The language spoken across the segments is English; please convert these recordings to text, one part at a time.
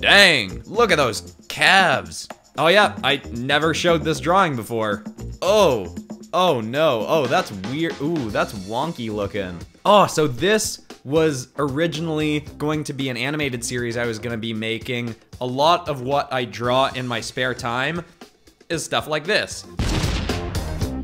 Dang, look at those calves. Oh yeah, I never showed this drawing before. Oh, oh no, oh that's weird. Ooh, that's wonky looking. Oh, so this was originally going to be an animated series I was gonna be making. A lot of what I draw in my spare time is stuff like this.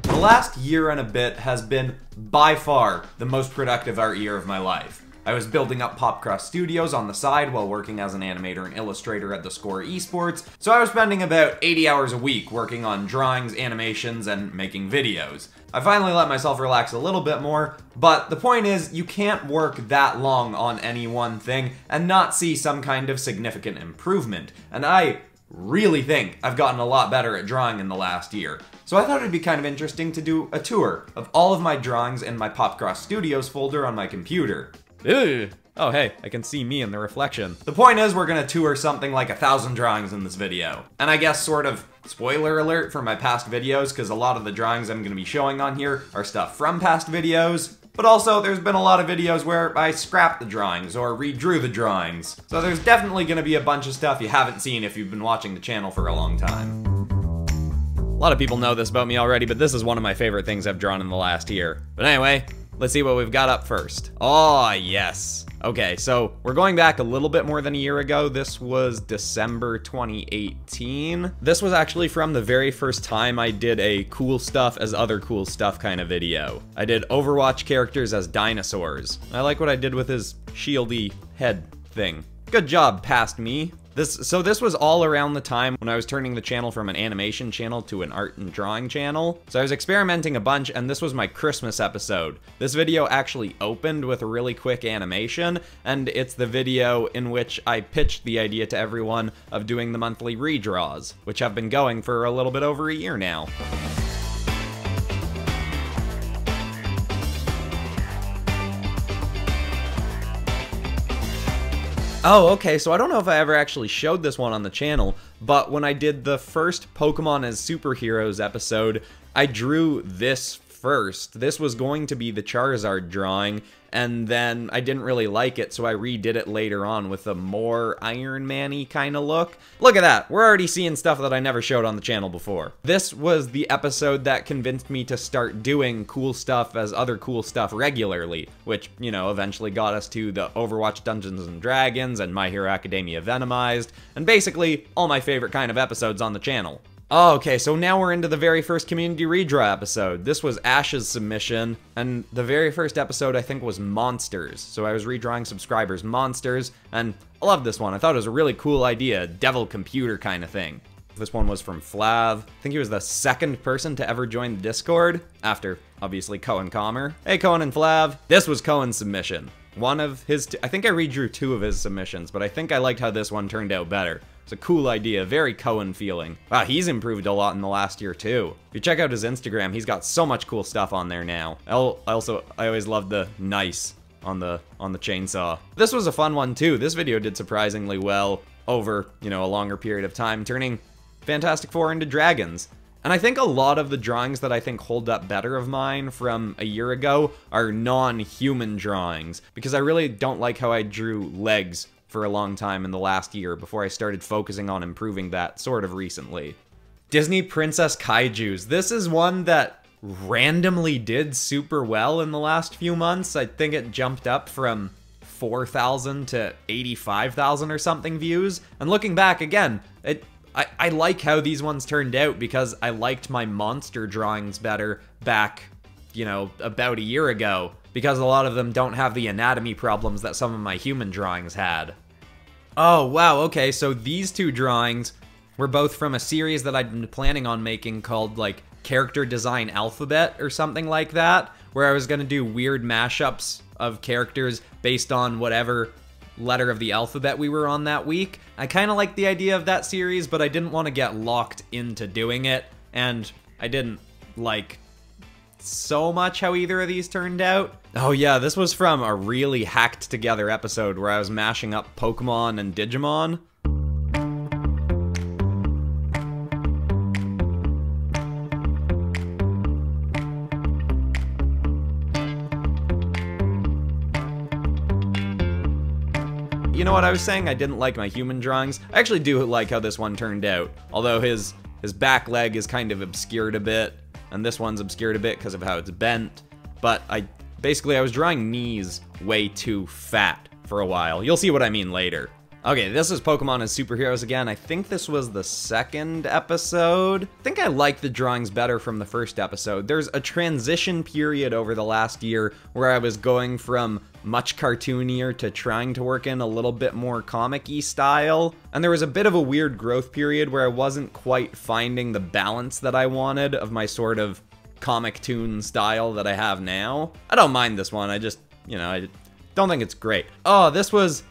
The last year and a bit has been by far the most productive art year of my life. I was building up PopCross Studios on the side while working as an animator and illustrator at The Score Esports, so I was spending about 80 hours a week working on drawings, animations, and making videos. I finally let myself relax a little bit more, but the point is, you can't work that long on any one thing and not see some kind of significant improvement, and I really think I've gotten a lot better at drawing in the last year. So I thought it'd be kind of interesting to do a tour of all of my drawings in my PopCross Studios folder on my computer. Ew. Oh hey, I can see me in the reflection. The point is we're gonna tour something like 1,000 drawings in this video. And I guess sort of spoiler alert for my past videos, because a lot of the drawings I'm gonna be showing on here are stuff from past videos. But also there's been a lot of videos where I scrapped the drawings or redrew the drawings. So there's definitely gonna be a bunch of stuff you haven't seen if you've been watching the channel for a long time. A lot of people know this about me already, but this is one of my favorite things I've drawn in the last year. But anyway, let's see what we've got up first. Oh, yes. Okay, so we're going back a little bit more than a year ago. This was December 2018. This was actually from the very first time I did a cool stuff as other cool stuff kind of video. I did Overwatch characters as dinosaurs. I like what I did with his shieldy head thing. Good job, past me. So this was all around the time when I was turning the channel from an animation channel to an art and drawing channel. So I was experimenting a bunch, and this was my Christmas episode. This video actually opened with a really quick animation, and it's the video in which I pitched the idea to everyone of doing the monthly redraws, which have been going for a little bit over a year now. Oh, okay, so I don't know if I ever actually showed this one on the channel, but when I did the first Pokemon as Superheroes episode, I drew this first. This was going to be the Charizard drawing, and then I didn't really like it, so I redid it later on with a more Iron Man-y kind of look. Look at that, we're already seeing stuff that I never showed on the channel before. This was the episode that convinced me to start doing cool stuff as other cool stuff regularly, which, you know, eventually got us to the Overwatch Dungeons & Dragons and My Hero Academia Venomized, and basically all my favorite kind of episodes on the channel. Oh, okay, so now we're into the very first community redraw episode. This was Ash's submission, and the very first episode I think was Monsters. So I was redrawing subscribers' monsters, and I loved this one. I thought it was a really cool idea, devil computer kind of thing. This one was from Flav. I think he was the second person to ever join the Discord, after, obviously, Cohen Comer. Hey, Cohen and Flav. This was Cohen's submission. One of his, I think I redrew two of his submissions, but I think I liked how this one turned out better. It's a cool idea, very Cohen feeling. Wow, he's improved a lot in the last year too. If you check out his Instagram, he's got so much cool stuff on there now. I always loved the nice on the chainsaw. This was a fun one too. This video did surprisingly well over, you know, a longer period of time, turning Fantastic Four into dragons. And I think a lot of the drawings that I think hold up better of mine from a year ago are non-human drawings, because I really don't like how I drew legs for a long time in the last year before I started focusing on improving that sort of recently. Disney Princess Kaijus. This is one that randomly did super well in the last few months. I think it jumped up from 4,000 to 85,000 or something views. And looking back again, I like how these ones turned out because I liked my monster drawings better back, you know, about a year ago, because a lot of them don't have the anatomy problems that some of my human drawings had. Oh, wow, okay, so these two drawings were both from a series that I'd been planning on making called, like, Character Design Alphabet or something like that, where I was gonna do weird mashups of characters based on whatever letter of the alphabet we were on that week. I kind of liked the idea of that series, but I didn't want to get locked into doing it, and I didn't like so much how either of these turned out. Oh yeah, this was from a really hacked together episode where I was mashing up Pokemon and Digimon. You you know what I was saying? I didn't like my human drawings. I actually do like how this one turned out. Although his back leg is kind of obscured a bit, and this one's obscured a bit because of how it's bent. But basically I was drawing knees way too fat for a while. You'll see what I mean later. Okay, this is Pokemon as Superheroes again. I think this was the second episode. I think I like the drawings better from the first episode. There's a transition period over the last year where I was going from much cartoonier to trying to work in a little bit more comic-y style. And there was a bit of a weird growth period where I wasn't quite finding the balance that I wanted of my sort of comic toon style that I have now. I don't mind this one. I just, you know, I don't think it's great. Oh, this was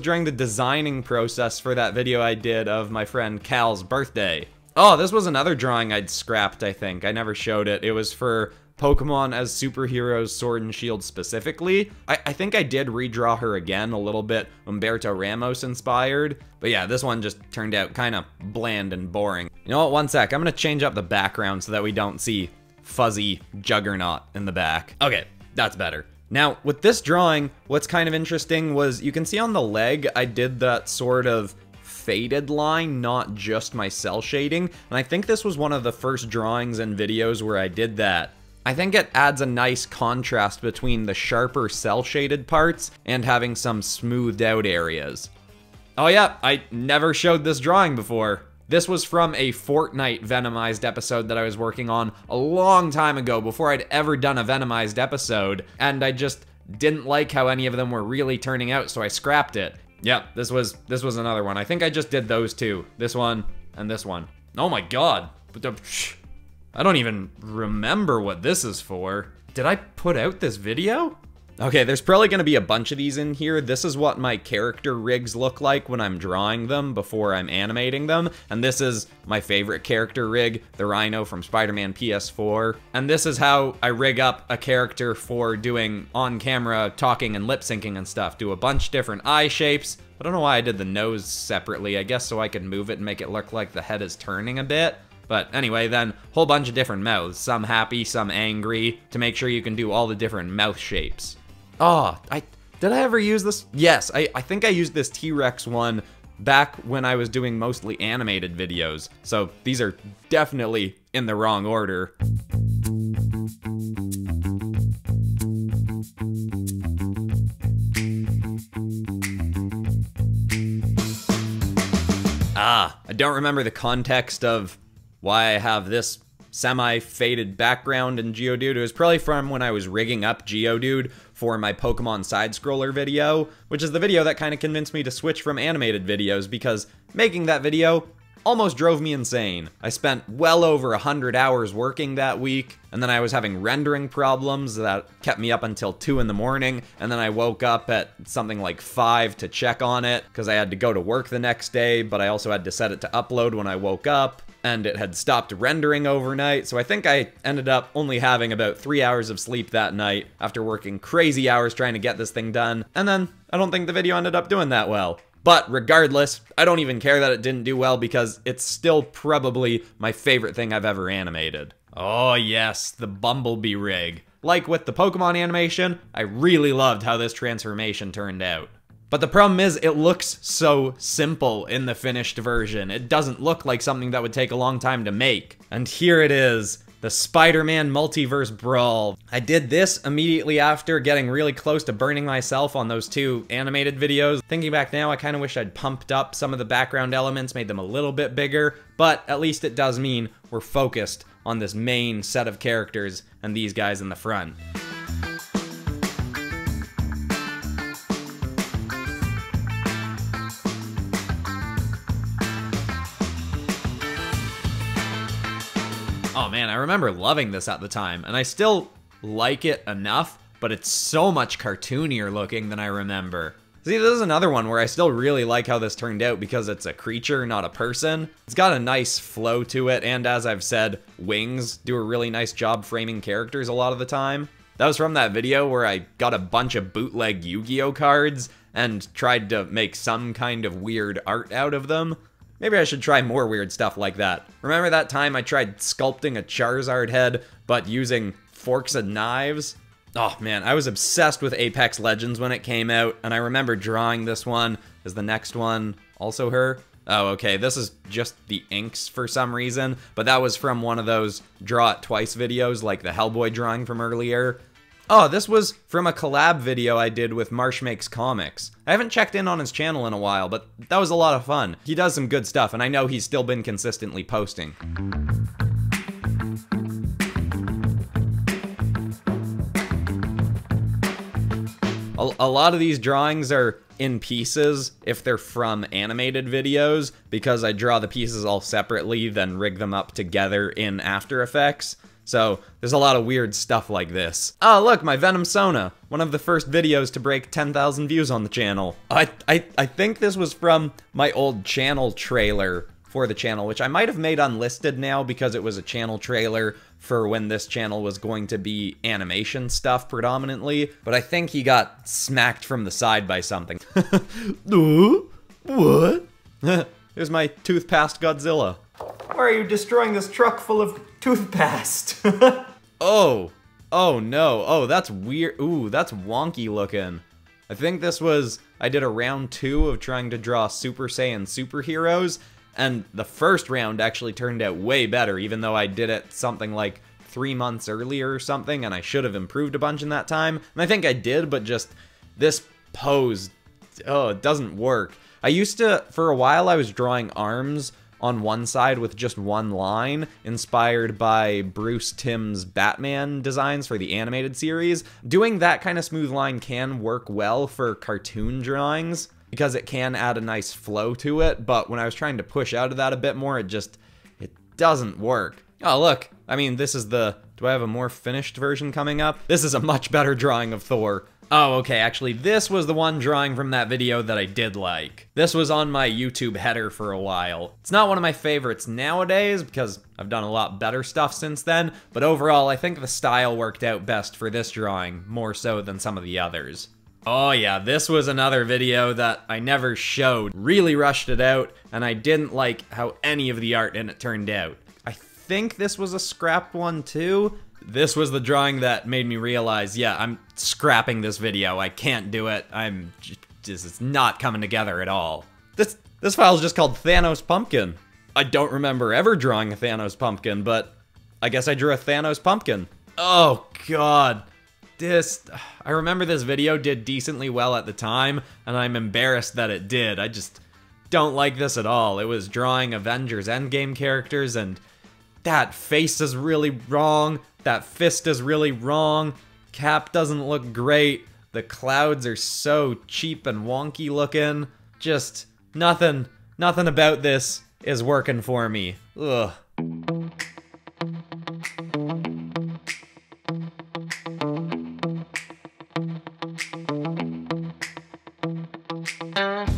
during the designing process for that video I did of my friend Cal's birthday. Oh, this was another drawing I'd scrapped, I think. I never showed it. It was for Pokemon as Superheroes Sword and Shield specifically. I think I did redraw her again a little bit, Umberto Ramos inspired. But yeah, this one just turned out kind of bland and boring. You know what, one sec. I'm gonna change up the background so that we don't see fuzzy Juggernaut in the back. Okay, that's better. Now, with this drawing, what's kind of interesting was you can see on the leg, I did that sort of faded line, not just my cell shading. And I think this was one of the first drawings and videos where I did that. I think it adds a nice contrast between the sharper cell shaded parts and having some smoothed out areas. Oh yeah, I never showed this drawing before. This was from a Fortnite Venomized episode that I was working on a long time ago before I'd ever done a Venomized episode, and I just didn't like how any of them were really turning out, so I scrapped it. Yep, this was another one. I think I just did those two. This one and this one. Oh my god. I don't even remember what this is for. Did I put out this video? Okay, there's probably gonna be a bunch of these in here. This is what my character rigs look like when I'm drawing them before I'm animating them. And this is my favorite character rig, the Rhino from Spider-Man PS4. And this is how I rig up a character for doing on-camera talking and lip-syncing and stuff. Do a bunch of different eye shapes. I don't know why I did the nose separately. I guess so I could move it and make it look like the head is turning a bit. But anyway, then, whole bunch of different mouths. Some happy, some angry, to make sure you can do all the different mouth shapes. Oh, did I ever use this? Yes, I think I used this T-Rex one back when I was doing mostly animated videos. So these are definitely in the wrong order. Ah, I don't remember the context of why I have this semi-faded background in Geodude. It was probably from when I was rigging up Geodude for my Pokemon side-scroller video, which is the video that kind of convinced me to switch from animated videos because making that video almost drove me insane. I spent well over 100 hours working that week, and then I was having rendering problems that kept me up until 2 in the morning, and then I woke up at something like 5 to check on it because I had to go to work the next day, but I also had to set it to upload when I woke up, and it had stopped rendering overnight, so I think I ended up only having about 3 hours of sleep that night after working crazy hours trying to get this thing done, and then I don't think the video ended up doing that well. But regardless, I don't even care that it didn't do well because it's still probably my favorite thing I've ever animated. Oh yes, the Bumblebee rig. Like with the Pokemon animation, I really loved how this transformation turned out. But the problem is, it looks so simple in the finished version. It doesn't look like something that would take a long time to make. And here it is, the Spider-Man Multiverse Brawl. I did this immediately after getting really close to burning myself on those two animated videos. Thinking back now, I kind of wish I'd pumped up some of the background elements, made them a little bit bigger, but at least it does mean we're focused on this main set of characters and these guys in the front. Oh man, I remember loving this at the time, and I still like it enough, but it's so much cartoonier looking than I remember. See, this is another one where I still really like how this turned out because it's a creature, not a person. It's got a nice flow to it, and as I've said, wings do a really nice job framing characters a lot of the time. That was from that video where I got a bunch of bootleg Yu-Gi-Oh cards and tried to make some kind of weird art out of them. Maybe I should try more weird stuff like that. Remember that time I tried sculpting a Charizard head, but using forks and knives? Oh man, I was obsessed with Apex Legends when it came out, and I remember drawing this one. Is the next one also her? Oh, okay, this is just the inks for some reason, but that was from one of those draw it twice videos, like the Hellboy drawing from earlier. Oh, this was from a collab video I did with Marsh Makes Comics. I haven't checked in on his channel in a while, but that was a lot of fun. He does some good stuff, and I know he's still been consistently posting. A lot of these drawings are in pieces if they're from animated videos, because I draw the pieces all separately, then rig them up together in After Effects. So there's a lot of weird stuff like this. Oh look, my Venom Sona, one of the first videos to break 10,000 views on the channel. I think this was from my old channel trailer for the channel, which I might have made unlisted now because it was a channel trailer for when this channel was going to be animation stuff predominantly, but I think he got smacked from the side by something. Ooh, what? Here's my tooth paste Godzilla. Why are you destroying this truck full of tooth paste? Oh, oh no, oh that's weird, ooh that's wonky looking. I think this was, I did a round 2 of trying to draw Super Saiyan Superheroes, and the first round actually turned out way better, even though I did it something like 3 months earlier or something, and I should have improved a bunch in that time. And I think I did, but just this pose, oh, it doesn't work. I used to, for a while, I was drawing arms on one side with just one line, inspired by Bruce Timm's Batman designs for the animated series. Doing that kind of smooth line can work well for cartoon drawings, because it can add a nice flow to it, but when I was trying to push out of that a bit more, it doesn't work. Oh look, I mean this is the, do I have a more finished version coming up? This is a much better drawing of Thor. Oh okay, actually this was the one drawing from that video that I did like. This was on my YouTube header for a while. It's not one of my favorites nowadays because I've done a lot better stuff since then, but overall I think the style worked out best for this drawing, more so than some of the others. Oh yeah, this was another video that I never showed. Really rushed it out, and I didn't like how any of the art in it turned out. I think this was a scrapped one too. This was the drawing that made me realize, yeah, I'm scrapping this video. I can't do it. I'm just, it's not coming together at all. This file is just called Thanos Pumpkin. I don't remember ever drawing a Thanos Pumpkin, but I guess I drew a Thanos Pumpkin. Oh god. I remember this video did decently well at the time, and I'm embarrassed that it did. I just don't like this at all. It was drawing Avengers Endgame characters, and that face is really wrong, that fist is really wrong, Cap doesn't look great, the clouds are so cheap and wonky looking, just nothing about this is working for me. Ugh.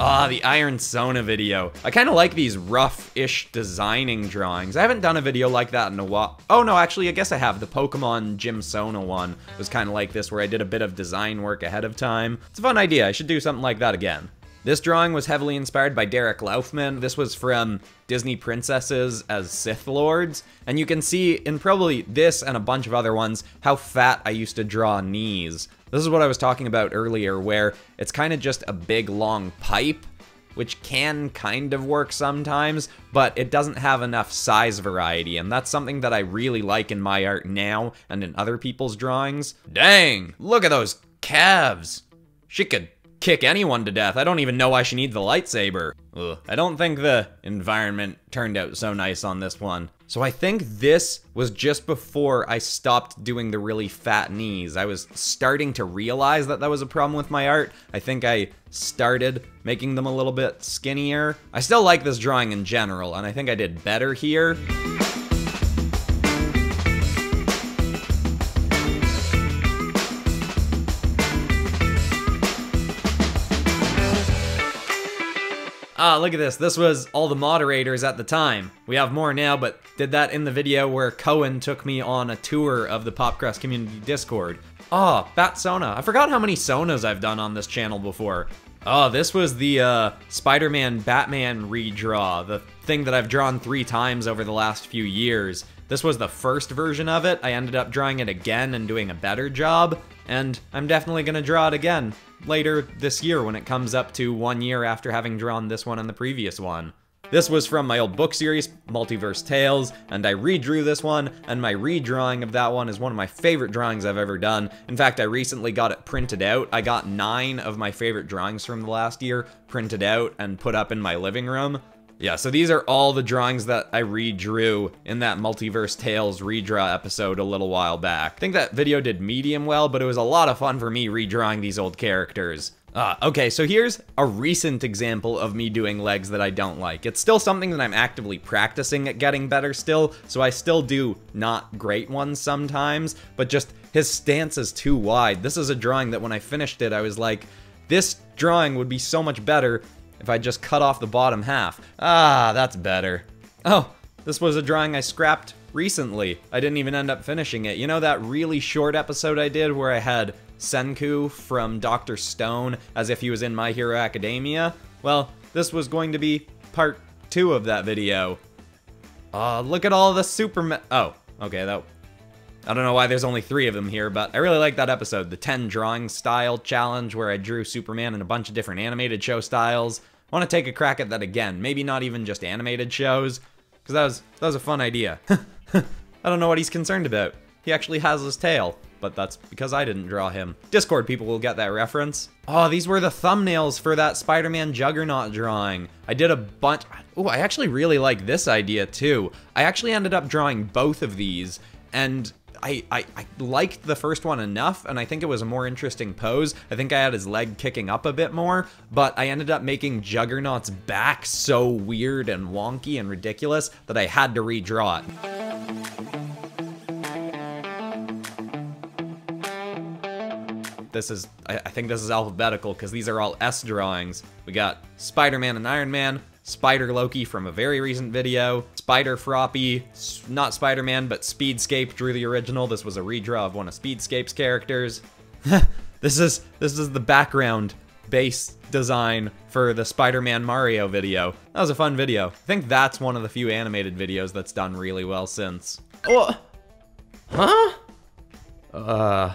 Ah, the Iron Sona video. I kind of like these rough-ish designing drawings. I haven't done a video like that in a while. Oh no, actually, I guess I have. The Pokemon Gym Sona one was kind of like this, where I did a bit of design work ahead of time. It's a fun idea. I should do something like that again. This drawing was heavily inspired by Derek Laufman. This was from Disney Princesses as Sith Lords. And you can see in probably this and a bunch of other ones how fat I used to draw knees. This is what I was talking about earlier, where it's kind of just a big long pipe, which can kind of work sometimes, but it doesn't have enough size variety, and that's something that I really like in my art now and in other people's drawings. Dang, look at those calves. She could kick anyone to death. I don't even know why she needs the lightsaber. Ugh. I don't think the environment turned out so nice on this one. So I think this was just before I stopped doing the really fat knees. I was starting to realize that that was a problem with my art. I think I started making them a little bit skinnier. I still like this drawing in general, and I think I did better here. Ah, look at this. This was all the moderators at the time. We have more now, but did that in the video where Cohen took me on a tour of the PopCross community Discord. Ah, Bat Sona. I forgot how many Sonas I've done on this channel before. Oh, this was the Spider-Man Batman redraw, the thing that I've drawn 3 times over the last few years. This was the first version of it. I ended up drawing it again and doing a better job, and I'm definitely gonna draw it again later this year when it comes up to 1 year after having drawn this one and the previous one. This was from my old book series, Multiverse Tales, and I redrew this one, and my redrawing of that one is one of my favorite drawings I've ever done. In fact, I recently got it printed out. I got 9 of my favorite drawings from the last year printed out and put up in my living room. Yeah, so these are all the drawings that I redrew in that Multiverse Tales redraw episode a little while back. I think that video did medium well, but it was a lot of fun for me redrawing these old characters. Okay, so here's a recent example of me doing legs that I don't like. It's still something that I'm actively practicing at getting better still, so I still do not great ones sometimes, but just his stance is too wide. This is a drawing that when I finished it, I was like, this drawing would be so much better if I just cut off the bottom half. Ah, that's better. Oh, this was a drawing I scrapped recently. I didn't even end up finishing it. You know that really short episode I did where I had Senku from Dr. Stone as if he was in My Hero Academia? Well, this was going to be part 2 of that video. Look at all the Superman. Oh, okay, that. I don't know why there's only 3 of them here, but I really like that episode. The 10 drawing style challenge where I drew Superman in a bunch of different animated show styles. I want to take a crack at that again. Maybe not even just animated shows, because that was a fun idea. I don't know what he's concerned about. He actually has his tail, but that's because I didn't draw him. Discord people will get that reference. Oh, these were the thumbnails for that Spider-Man Juggernaut drawing. I did a bunch. Oh, I actually really like this idea too. I actually ended up drawing both of these, and I liked the first one enough, and I think it was a more interesting pose. I think I had his leg kicking up a bit more, but I ended up making Juggernaut's back so weird and wonky and ridiculous that I had to redraw it. This is, I think this is alphabetical because these are all S drawings. We got Spider-Man and Iron Man, Spider-Loki from a very recent video, Spider-Froppy, not Spider-Man, but Speedscape drew the original. This was a redraw of one of Speedscape's characters. This is the background base design for the Spider-Man Mario video. That was a fun video. I think that's one of the few animated videos that's done really well since. Oh, huh?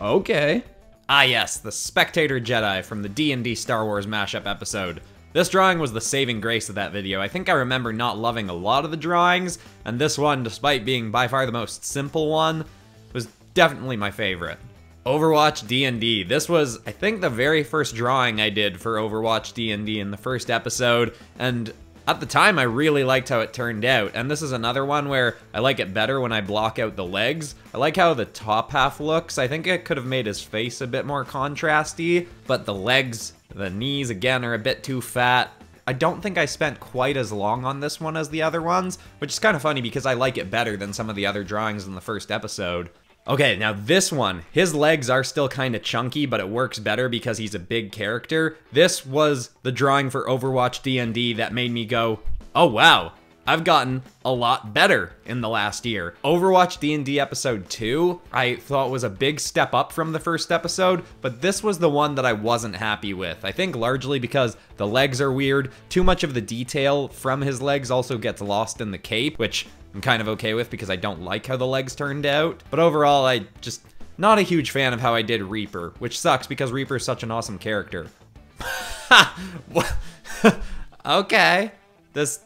Okay. Ah yes, the Spectator Jedi from the D&D Star Wars mashup episode. This drawing was the saving grace of that video. I think I remember not loving a lot of the drawings, and this one, despite being by far the most simple one, was definitely my favorite. Overwatch D&D. This was, I think, the very first drawing I did for Overwatch D&D in the first episode, and at the time, I really liked how it turned out, and this is another one where I like it better when I block out the legs. I like how the top half looks. I think it could have made his face a bit more contrasty, but the legs, the knees, again, are a bit too fat. I don't think I spent quite as long on this one as the other ones, which is kind of funny because I like it better than some of the other drawings in the first episode. Okay, now this one, his legs are still kind of chunky, but it works better because he's a big character. This was the drawing for Overwatch D&D that made me go, oh wow, I've gotten a lot better in the last year. Overwatch D&D episode 2, I thought was a big step up from the first episode, but this was the one that I wasn't happy with. I think largely because the legs are weird, too much of the detail from his legs also gets lost in the cape, which I'm kind of okay with because I don't like how the legs turned out. But overall, I just not a huge fan of how I did Reaper, which sucks because Reaper's such an awesome character. Okay. This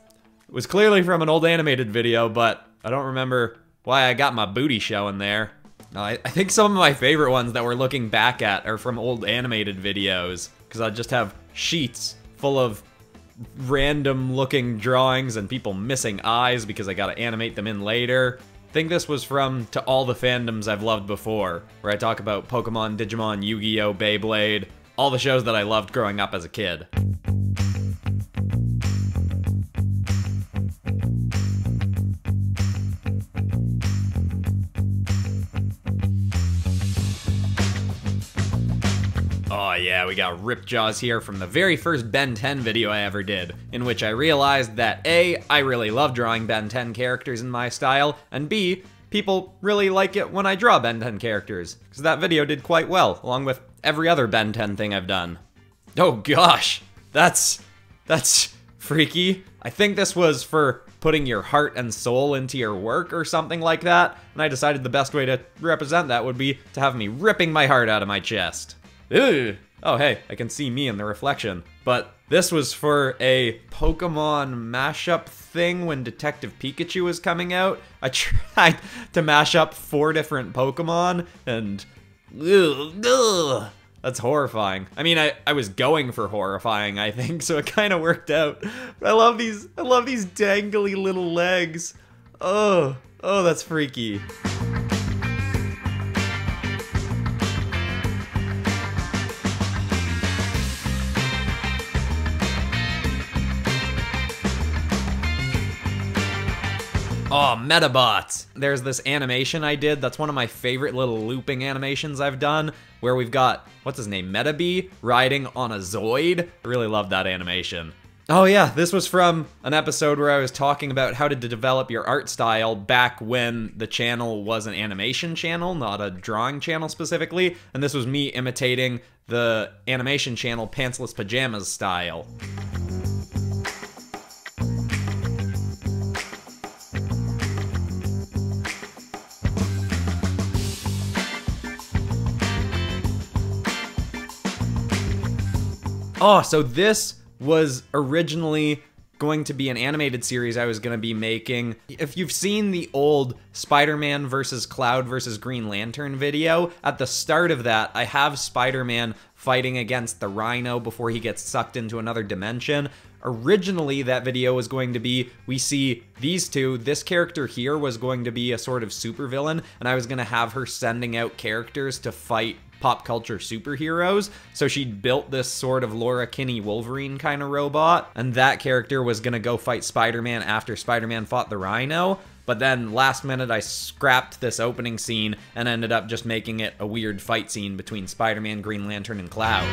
was clearly from an old animated video, but I don't remember why I got my booty showing there. I think some of my favorite ones that we're looking back at are from old animated videos, because I just have sheets full of random looking drawings and people missing eyes because I gotta animate them in later. I think this was from To All the Fandoms I've Loved Before, where I talk about Pokemon, Digimon, Yu-Gi-Oh, Beyblade, all the shows that I loved growing up as a kid. Oh yeah, we got Ripjaws here from the very first Ben 10 video I ever did, in which I realized that A, I really love drawing Ben 10 characters in my style, and B, people really like it when I draw Ben 10 characters, because that video did quite well, along with every other Ben 10 thing I've done. Oh gosh, that's freaky. I think this was for putting your heart and soul into your work or something like that, and I decided the best way to represent that would be to have me ripping my heart out of my chest. Ew. Oh hey, I can see me in the reflection. But this was for a Pokemon mashup thing when Detective Pikachu was coming out. I tried to mash up 4 different Pokemon, and that's horrifying. I mean, I was going for horrifying, I think, so it kind of worked out. But I love these dangly little legs. Oh, that's freaky. Oh, Metabots! There's this animation I did that's one of my favorite little looping animations I've done, where we've got, what's his name, Metabee riding on a Zoid. I really love that animation. Oh yeah, this was from an episode where I was talking about how to develop your art style back when the channel was an animation channel, not a drawing channel specifically, and this was me imitating the animation channel Pantsless Pajamas style. Oh, so this was originally going to be an animated series I was going to be making. If you've seen the old Spider-Man versus Cloud versus Green Lantern video, at the start of that, I have Spider-Man fighting against the Rhino before he gets sucked into another dimension. Originally, that video was going to be, we see these two, this character here was going to be a sort of supervillain, and I was going to have her sending out characters to fight pop culture superheroes, so she built this sort of Laura Kinney Wolverine kind of robot, and that character was gonna go fight Spider-Man after Spider-Man fought the Rhino, but then last minute I scrapped this opening scene and ended up just making it a weird fight scene between Spider-Man, Green Lantern, and Cloud.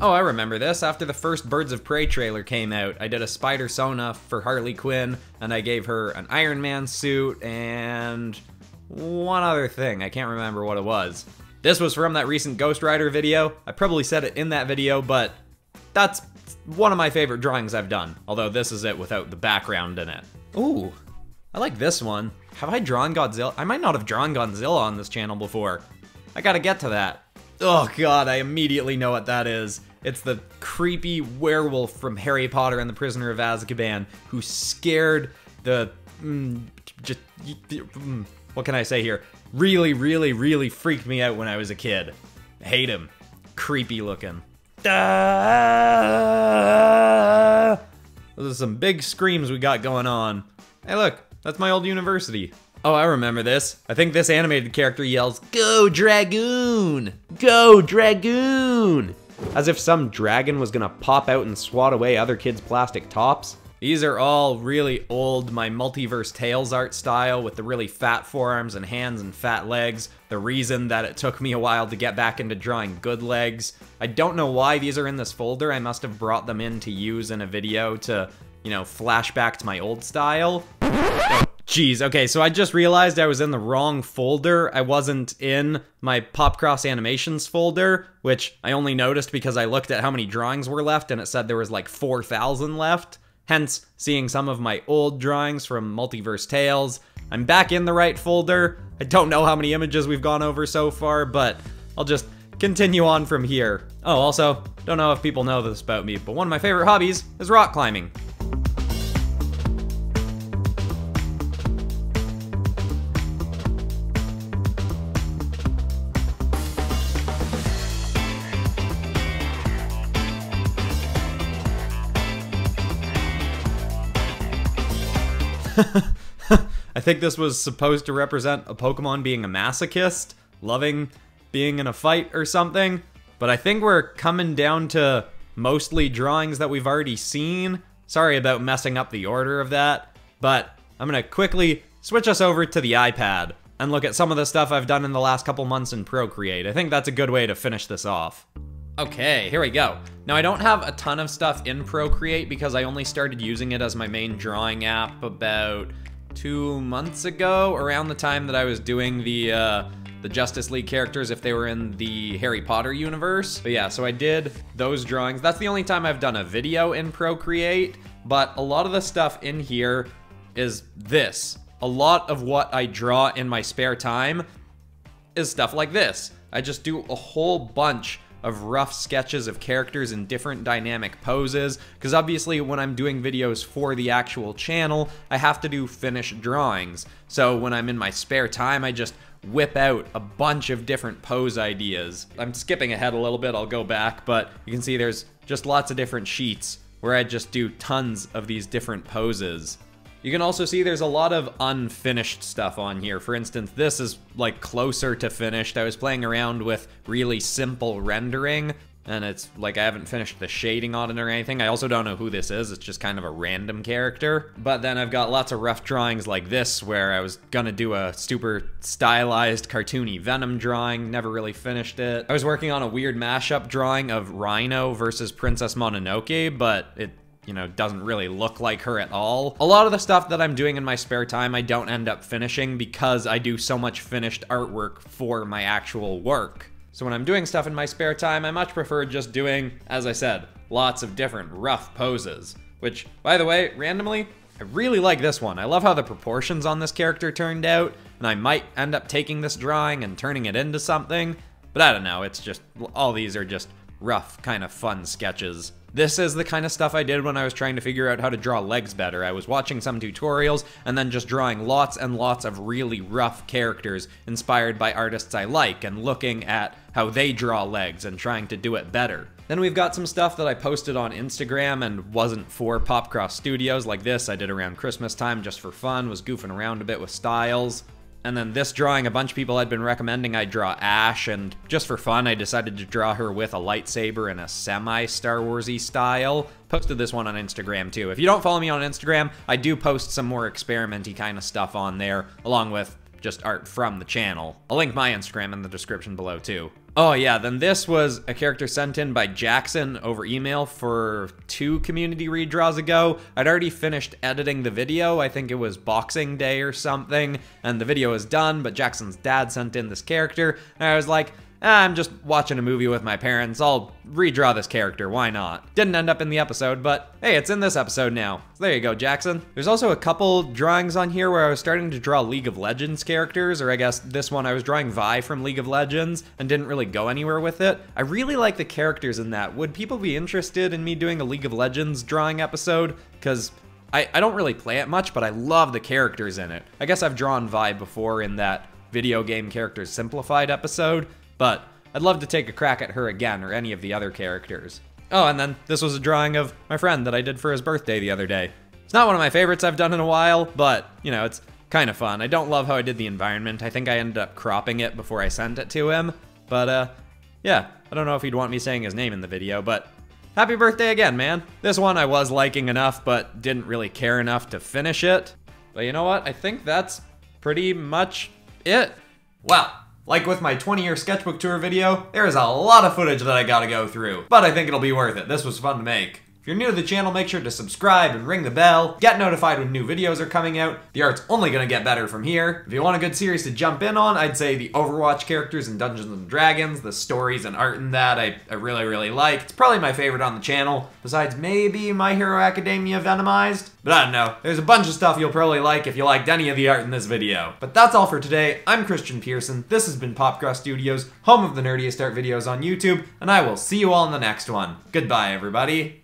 Oh, I remember this. After the first Birds of Prey trailer came out, I did a Spider Sona for Harley Quinn, and I gave her an Iron Man suit and one other thing. I can't remember what it was. This was from that recent Ghost Rider video. I probably said it in that video, but that's one of my favorite drawings I've done. Although this is it without the background in it. Ooh, I like this one. Have I drawn Godzilla? I might not have drawn Godzilla on this channel before. I gotta get to that. Oh god, I immediately know what that is. It's the creepy werewolf from Harry Potter and the Prisoner of Azkaban who scared the... what can I say here? Really, really, really freaked me out when I was a kid. I hate him. Creepy looking. Ah! Those are some big screams we got going on. Hey look, that's my old university. Oh, I remember this. I think this animated character yells, "Go Dragoon! Go Dragoon!" as if some dragon was gonna pop out and swat away other kids' plastic tops. These are all really old, my Multiverse Tales art style with the really fat forearms and hands and fat legs. The reason that it took me a while to get back into drawing good legs. I don't know why these are in this folder. I must have brought them in to use in a video to, you know, flashback to my old style. Jeez, okay, so I just realized I was in the wrong folder. I wasn't in my PopCross Animations folder, which I only noticed because I looked at how many drawings were left and it said there was like 4,000 left. Hence, seeing some of my old drawings from Multiverse Tales. I'm back in the right folder. I don't know how many images we've gone over so far, but I'll just continue on from here. Oh, also, don't know if people know this about me, but one of my favorite hobbies is rock climbing. I think this was supposed to represent a Pokemon being a masochist, loving being in a fight or something, but I think we're coming down to mostly drawings that we've already seen. Sorry about messing up the order of that, but I'm gonna quickly Switch us over to the iPad and look at some of the stuff I've done in the last couple months in Procreate. I think that's a good way to finish this off. Okay, here we go. Now I don't have a ton of stuff in Procreate because I only started using it as my main drawing app about 2 months ago, around the time that I was doing the Justice League characters if they were in the Harry Potter universe. But yeah, so I did those drawings. That's the only time I've done a video in Procreate, but a lot of the stuff in here is this. A lot of what I draw in my spare time is stuff like this. I just do a whole bunch of rough sketches of characters in different dynamic poses, because obviously when I'm doing videos for the actual channel, I have to do finished drawings. So when I'm in my spare time, I just whip out a bunch of different pose ideas. I'm skipping ahead a little bit, I'll go back, but you can see there's just lots of different sheets where I just do tons of these different poses. You can also see there's a lot of unfinished stuff on here. For instance, this is like closer to finished. I was playing around with really simple rendering, and it's like I haven't finished the shading on it or anything. I also don't know who this is. It's just kind of a random character. But then I've got lots of rough drawings like this where I was gonna do a super stylized cartoony Venom drawing, never really finished it. I was working on a weird mashup drawing of Rhino versus Princess Mononoke, but it, you know, doesn't really look like her at all. A lot of the stuff that I'm doing in my spare time I don't end up finishing because I do so much finished artwork for my actual work. So when I'm doing stuff in my spare time, I much prefer just doing, as I said, lots of different rough poses. Which, by the way, randomly, I really like this one. I love how the proportions on this character turned out, and I might end up taking this drawing and turning it into something, but I don't know, it's just, all these are just rough, kind of fun sketches. This is the kind of stuff I did when I was trying to figure out how to draw legs better. I was watching some tutorials and then just drawing lots and lots of really rough characters inspired by artists I like and looking at how they draw legs and trying to do it better. Then we've got some stuff that I posted on Instagram and wasn't for PopCross Studios, like this I did around Christmas time just for fun, was goofing around a bit with styles. And then this drawing, a bunch of people had been recommending I draw Ash, and just for fun, I decided to draw her with a lightsaber in a semi-Star Wars-y style. Posted this one on Instagram too. If you don't follow me on Instagram, I do post some more experiment-y kind of stuff on there, along with just art from the channel. I'll link my Instagram in the description below too. Oh yeah, then this was a character sent in by Jackson over email for 2 community redraws ago. I'd already finished editing the video, I think it was Boxing Day or something, and the video was done, but Jackson's dad sent in this character, and I was like, I'm just watching a movie with my parents, I'll redraw this character, why not? Didn't end up in the episode, but hey, it's in this episode now. So there you go, Jackson. There's also a couple drawings on here where I was starting to draw League of Legends characters, or I guess this one I was drawing Vi from League of Legends and didn't really go anywhere with it. I really like the characters in that. Would people be interested in me doing a League of Legends drawing episode? Because I don't really play it much, but I love the characters in it. I guess I've drawn Vi before in that video game characters simplified episode, but I'd love to take a crack at her again or any of the other characters. Oh, and then this was a drawing of my friend that I did for his birthday the other day. It's not one of my favorites I've done in a while, but, you know, it's kind of fun. I don't love how I did the environment. I think I ended up cropping it before I sent it to him, but yeah, I don't know if he'd want me saying his name in the video, but happy birthday again, man. This one I was liking enough, but didn't really care enough to finish it. But you know what? I think that's pretty much it. Wow. Like with my 20-year sketchbook tour video, there is a lot of footage that I gotta go through, but I think it'll be worth it. This was fun to make. If you're new to the channel, make sure to subscribe and ring the bell. Get notified when new videos are coming out. The art's only gonna get better from here. If you want a good series to jump in on, I'd say the Overwatch characters in Dungeons & Dragons, the stories and art in that I really like. It's probably my favorite on the channel, besides maybe My Hero Academia Venomized. But I don't know, there's a bunch of stuff you'll probably like if you liked any of the art in this video. But that's all for today. I'm Christian Pearson, this has been PopCross Studios, home of the nerdiest art videos on YouTube, and I will see you all in the next one. Goodbye, everybody.